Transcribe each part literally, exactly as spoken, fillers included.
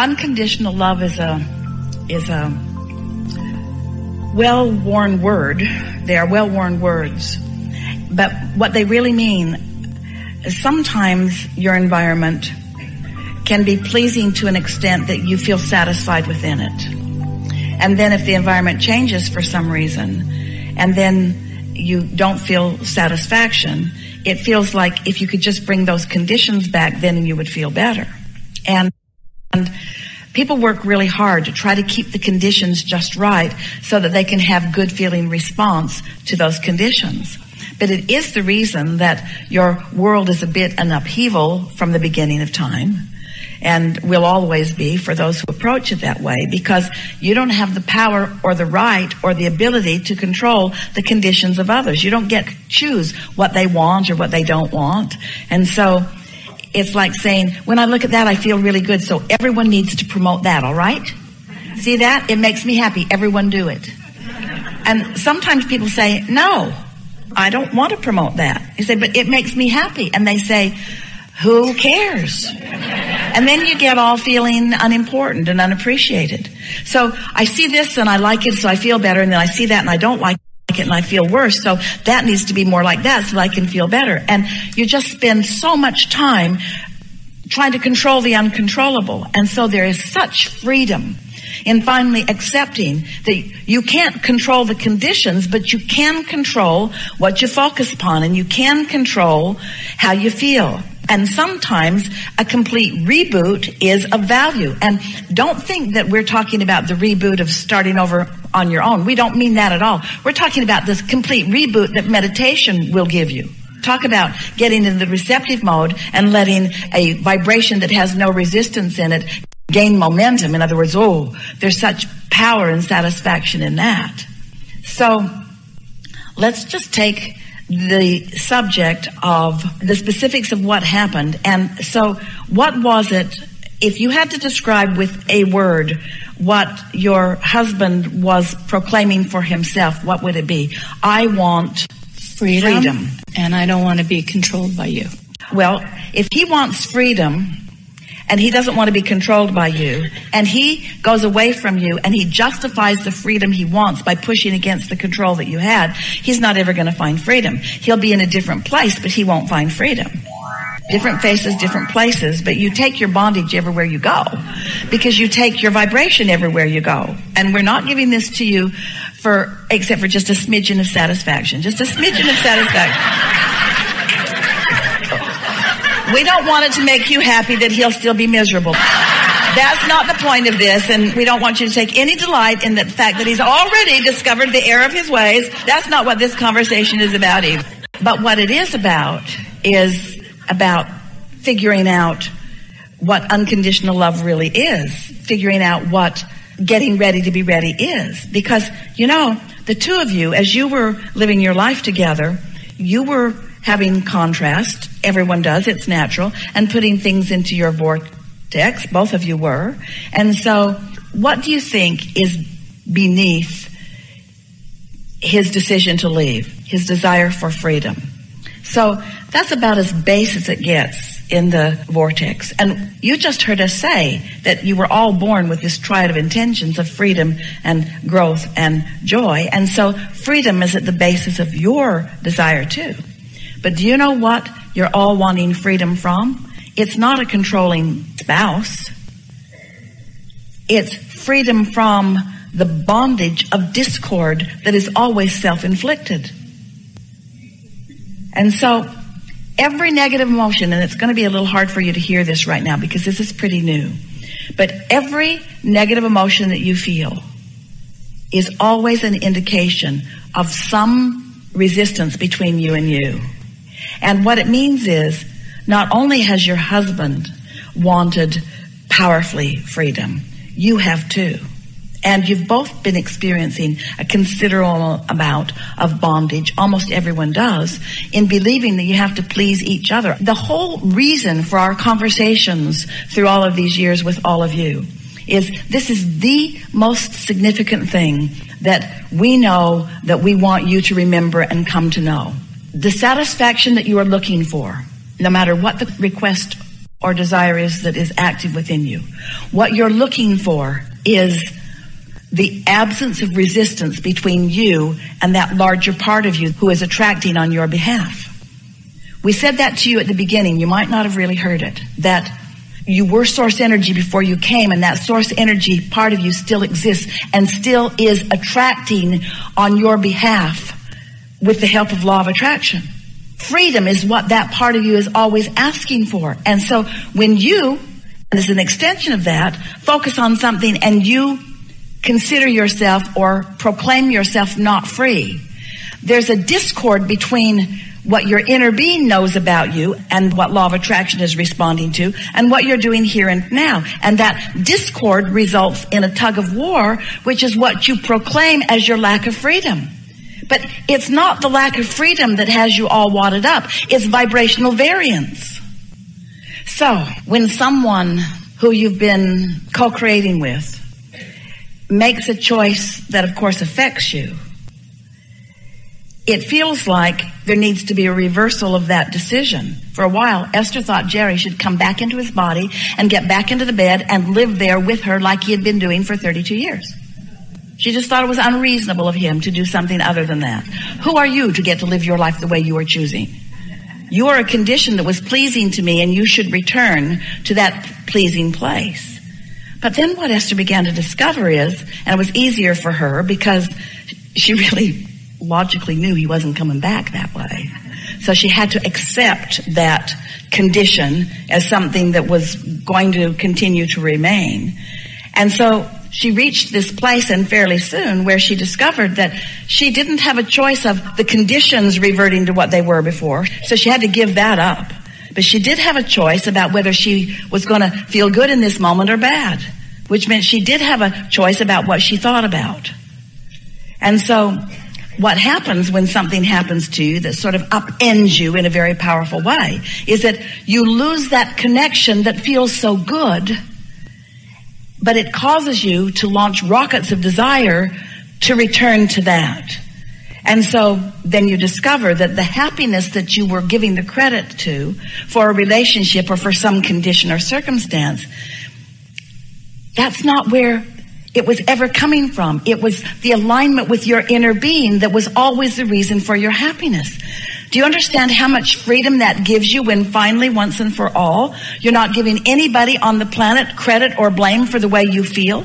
Unconditional love is a is a well-worn word. They are well-worn words, but what they really mean is sometimes your environment can be pleasing to an extent that you feel satisfied within it, and then if the environment changes for some reason, and then you don't feel satisfaction, it feels like if you could just bring those conditions back, then you would feel better. And And people work really hard to try to keep the conditions just right so that they can have good feeling response to those conditions. But it is the reason that your world is a bit an upheaval from the beginning of time, and will always be for those who approach it that way, because you don't have the power or the right or the ability to control the conditions of others. You don't get to choose what they want or what they don't want. And so it's like saying, when I look at that, I feel really good, so everyone needs to promote that, all right? See that? It makes me happy. Everyone do it. And sometimes people say, no, I don't want to promote that. You say, but it makes me happy. And they say, who cares? And then you get all feeling unimportant and unappreciated. So I see this and I like it, so I feel better, and then I see that and I don't like it. it and I feel worse, so that needs to be more like that so that I can feel better. And you just spend so much time trying to control the uncontrollable, and so there is such freedom in finally accepting that you can't control the conditions, but you can control what you focus upon, and you can control how you feel. And sometimes a complete reboot is of value. And don't think that we're talking about the reboot of starting over on your own. We don't mean that at all. We're talking about this complete reboot that meditation will give you. Talk about getting in the receptive mode and letting a vibration that has no resistance in it gain momentum. In other words, oh, there's such power and satisfaction in that. So let's just take the subject of the specifics of what happened. And so what was it, if you had to describe with a word what your husband was proclaiming for himself, what would it be? I want freedom, freedom. And I don't want to be controlled by you. Well, if he wants freedom and he doesn't want to be controlled by you, and he goes away from you and he justifies the freedom he wants by pushing against the control that you had, he's not ever going to find freedom. He'll be in a different place, but he won't find freedom. Different faces, different places, but you take your bondage everywhere you go, because you take your vibration everywhere you go. And we're not giving this to you for, except for just a smidgen of satisfaction, just a smidgen of satisfaction. We don't want it to make you happy that he'll still be miserable. That's not the point of this, and we don't want you to take any delight in the fact that he's already discovered the error of his ways. That's not what this conversation is about either. But what it is about is about figuring out what unconditional love really is, figuring out what getting ready to be ready is. Because, you know, the two of you, as you were living your life together, you were having contrast. Everyone does, it's natural, and putting things into your vortex, both of you were. And so what do you think is beneath his decision to leave, his desire for freedom? So that's about as base as it gets in the vortex. And you just heard us say that you were all born with this triad of intentions of freedom and growth and joy. And so freedom is at the basis of your desire too. But do you know what you're all wanting freedom from? It's not a controlling spouse. It's freedom from the bondage of discord that is always self-inflicted. And so every negative emotion, and it's going to be a little hard for you to hear this right now because this is pretty new, but every negative emotion that you feel is always an indication of some resistance between you and you. And what it means is, not only has your husband wanted powerfully freedom, you have too. And you've both been experiencing a considerable amount of bondage, almost everyone does, in believing that you have to please each other. The whole reason for our conversations through all of these years with all of you is this is the most significant thing that we know that we want you to remember and come to know. The satisfaction that you are looking for, no matter what the request or desire is that is active within you. What you're looking for is the absence of resistance between you and that larger part of you who is attracting on your behalf. We said that to you at the beginning. You might not have really heard it, that you were source energy before you came, and that source energy part of you still exists and still is attracting on your behalf with the help of law of attraction. Freedom is what that part of you is always asking for. And so when you, as an extension of that, focus on something and you consider yourself or proclaim yourself not free, there's a discord between what your inner being knows about you and what law of attraction is responding to and what you're doing here and now. And that discord results in a tug of war, which is what you proclaim as your lack of freedom. But it's not the lack of freedom that has you all wadded up. It's vibrational variance. So when someone who you've been co-creating with makes a choice that, of course, affects you, it feels like there needs to be a reversal of that decision. For a while, Esther thought Jerry should come back into his body and get back into the bed and live there with her like he had been doing for thirty-two years. She just thought it was unreasonable of him to do something other than that. Who are you to get to live your life the way you are choosing? You are a condition that was pleasing to me, and you should return to that pleasing place. But then what Esther began to discover is, and it was easier for her because she really logically knew he wasn't coming back that way. So she had to accept that condition as something that was going to continue to remain. And so she reached this place, and fairly soon, where she discovered that she didn't have a choice of the conditions reverting to what they were before. So she had to give that up. But she did have a choice about whether she was going to feel good in this moment or bad, which meant she did have a choice about what she thought about. And so what happens when something happens to you that sort of upends you in a very powerful way is that you lose that connection that feels so good, but it causes you to launch rockets of desire to return to that. And so then you discover that the happiness that you were giving the credit to for a relationship or for some condition or circumstance, that's not where it was ever coming from. It was the alignment with your inner being that was always the reason for your happiness. Do you understand how much freedom that gives you when finally, once and for all, you're not giving anybody on the planet credit or blame for the way you feel?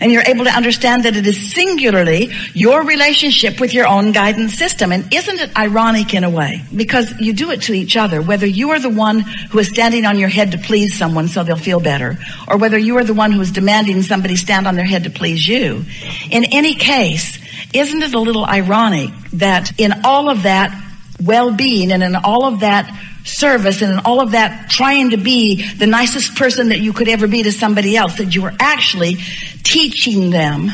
And you're able to understand that it is singularly your relationship with your own guidance system. And isn't it ironic in a way? Because you do it to each other, whether you are the one who is standing on your head to please someone so they'll feel better, or whether you are the one who is demanding somebody stand on their head to please you. In any case, isn't it a little ironic that in all of that well-being and in all of that service and in all of that trying to be the nicest person that you could ever be to somebody else, that you were actually teaching them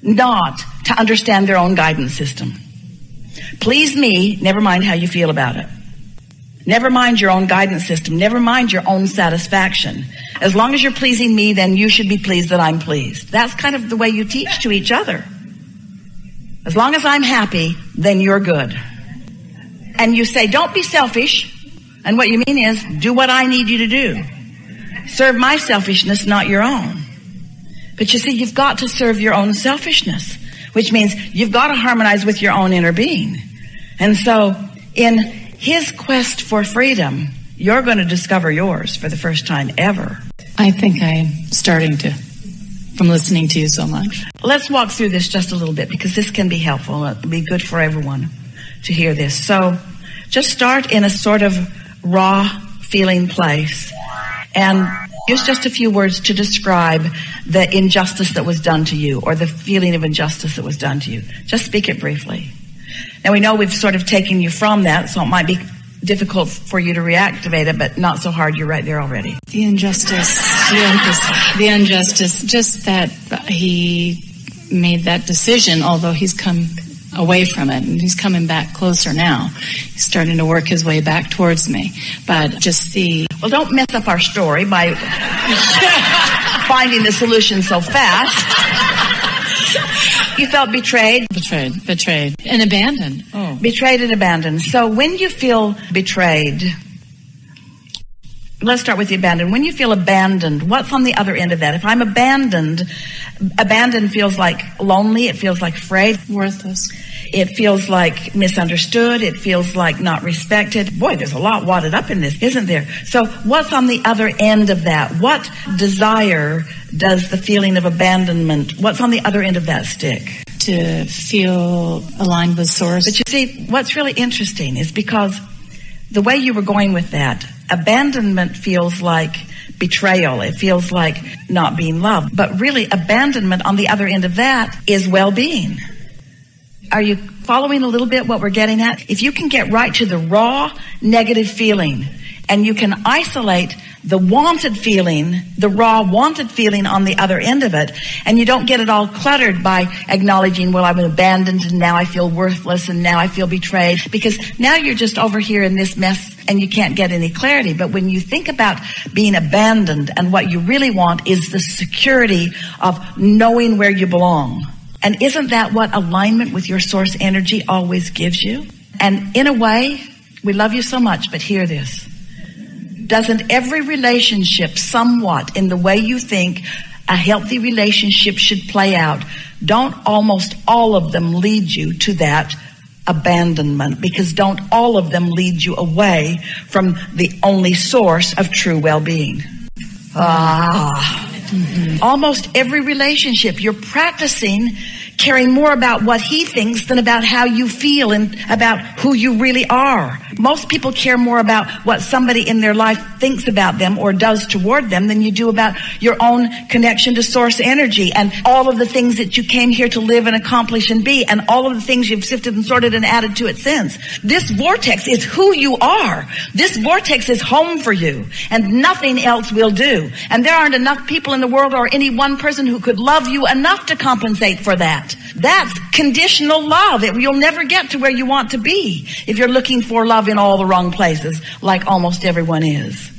not to understand their own guidance system? Please me, never mind how you feel about it. Never mind your own guidance system. Never mind your own satisfaction. As long as you're pleasing me, then you should be pleased that I'm pleased. That's kind of the way you teach to each other. As long as I'm happy, then you're good. And you say, don't be selfish. And what you mean is, do what I need you to do. Serve my selfishness, not your own. But you see, you've got to serve your own selfishness, which means you've got to harmonize with your own inner being. And so in his quest for freedom, you're going to discover yours for the first time ever. I think I'm starting to, from listening to you so much. Let's walk through this just a little bit, because this can be helpful. It'll be good for everyone to hear this. So just start in a sort of raw feeling place and use just a few words to describe the injustice that was done to you or the feeling of injustice that was done to you. Just speak it briefly. Now, we know we've sort of taken you from that, so it might be difficult for you to reactivate it, but not so hard. You're right there already. The injustice, the injustice, the injustice, just that he made that decision, although he's come away from it, and he's coming back closer now. He's starting to work his way back towards me. But just the... Well, don't mess up our story by finding the solution so fast. You felt betrayed? Betrayed, betrayed. And abandoned. Oh. Betrayed and abandoned. So when you feel betrayed, Let's start with the abandoned. When you feel abandoned, what's on the other end of that? If I'm abandoned, abandoned feels like lonely. It feels like afraid. Worthless. It feels like misunderstood. It feels like not respected. Boy, there's a lot wadded up in this, isn't there? So what's on the other end of that? What desire does the feeling of abandonment, what's on the other end of that stick? To feel aligned with source. But you see, what's really interesting is because the way you were going with that, abandonment feels like betrayal. It feels like not being loved. But really, abandonment on the other end of that is well-being. Are you following a little bit what we're getting at? If you can get right to the raw negative feeling and you can isolate the wanted feeling, the raw wanted feeling on the other end of it, and you don't get it all cluttered by acknowledging, well, I've been abandoned and now I feel worthless and now I feel betrayed, because now you're just over here in this mess and you can't get any clarity. But when you think about being abandoned, and what you really want is the security of knowing where you belong. And isn't that what alignment with your source energy always gives you? And in a way, we love you so much, but hear this. Doesn't every relationship somewhat in the way you think a healthy relationship should play out, don't almost all of them lead you to that abandonment? Because don't all of them lead you away from the only source of true well-being? Ah, mm-hmm. Almost every relationship you're practicing caring more about what he thinks than about how you feel and about who you really are. Most people care more about what somebody in their life thinks about them or does toward them than you do about your own connection to source energy and all of the things that you came here to live and accomplish and be, and all of the things you've sifted and sorted and added to it since. This vortex is who you are. This vortex is home for you, and nothing else will do. And there aren't enough people in the world or any one person who could love you enough to compensate for that. That's conditional love. It, you'll never get to where you want to be if you're looking for love in all the wrong places, like almost everyone is.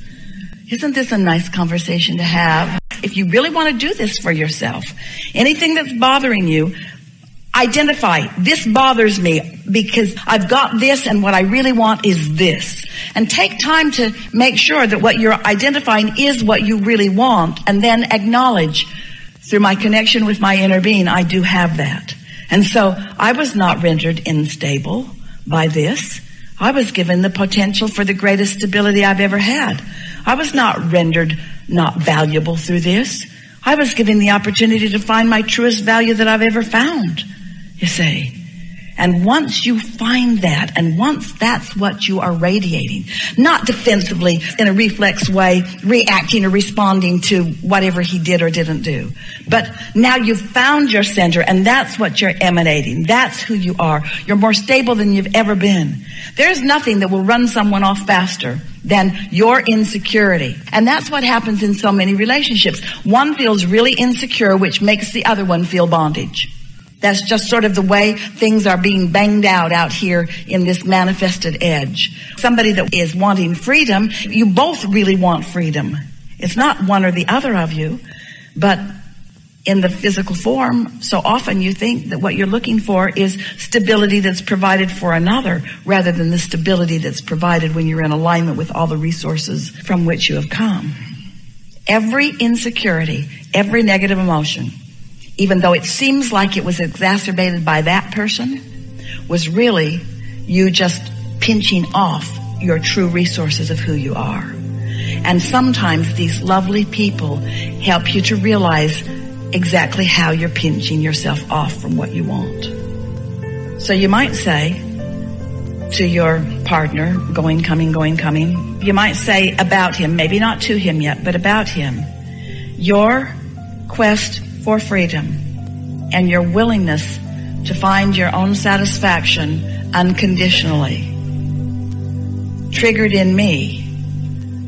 Isn't this a nice conversation to have? If you really want to do this for yourself, anything that's bothering you, identify, this bothers me because I've got this and what I really want is this. And take time to make sure that what you're identifying is what you really want, and then acknowledge, through my connection with my inner being, I do have that. And so I was not rendered unstable by this. I was given the potential for the greatest stability I've ever had. I was not rendered not valuable through this. I was given the opportunity to find my truest value that I've ever found, you see. And once you find that, and once that's what you are radiating, not defensively in a reflex way, reacting or responding to whatever he did or didn't do, but now you've found your center, and that's what you're emanating. That's who you are. You're more stable than you've ever been. There's nothing that will run someone off faster than your insecurity. And that's what happens in so many relationships. One feels really insecure, which makes the other one feel bondage. That's just sort of the way things are being banged out out here in this manifested edge. Somebody that is wanting freedom, you both really want freedom. It's not one or the other of you, but in the physical form, so often you think that what you're looking for is stability that's provided for another, rather than the stability that's provided when you're in alignment with all the resources from which you have come. Every insecurity, every negative emotion, even though it seems like it was exacerbated by that person, was really you just pinching off your true resources of who you are. And sometimes these lovely people help you to realize exactly how you're pinching yourself off from what you want. So you might say to your partner, going, coming, going, coming, you might say about him, maybe not to him yet, but about him, your quest for freedom and your willingness to find your own satisfaction unconditionally triggered in me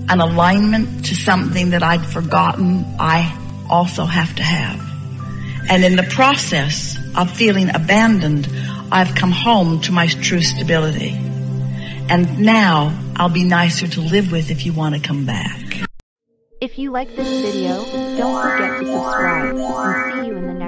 an alignment to something that I'd forgotten I also have to have. And in the process of feeling abandoned, I've come home to my true stability. And now I'll be nicer to live with if you want to come back. If you like this video, don't forget to subscribe, and see you in the next video.